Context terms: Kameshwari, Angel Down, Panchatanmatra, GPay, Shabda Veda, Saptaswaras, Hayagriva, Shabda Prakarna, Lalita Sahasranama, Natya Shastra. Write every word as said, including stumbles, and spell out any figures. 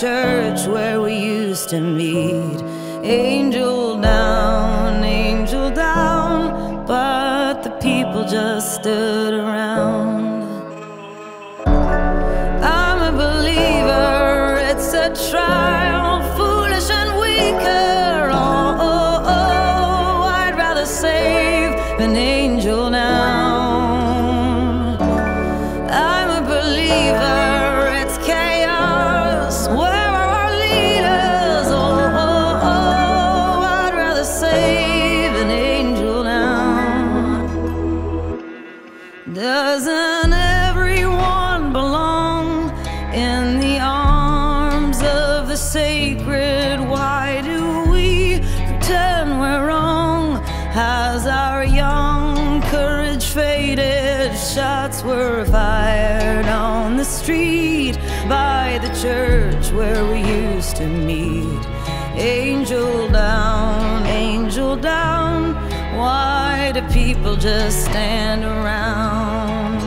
Church where we used to meet. Angel down, angel down, but the people just stood around. I'm a believer, it's a trial, foolish and weaker. Oh, oh, oh, I'd rather save than angel down. I'm a believer. Doesn't everyone belong in the arms of the sacred? Why do we pretend we're wrong? Has our young courage faded? Shots were fired on the street by the church where we used to meet. Angel down, angel down, why do people just stand around?